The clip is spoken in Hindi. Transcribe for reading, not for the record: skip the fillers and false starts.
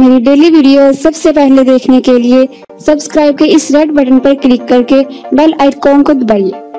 मेरी डेली वीडियो सबसे पहले देखने के लिए सब्सक्राइब के इस रेड बटन पर क्लिक करके बेल आइकॉन को दबाइए।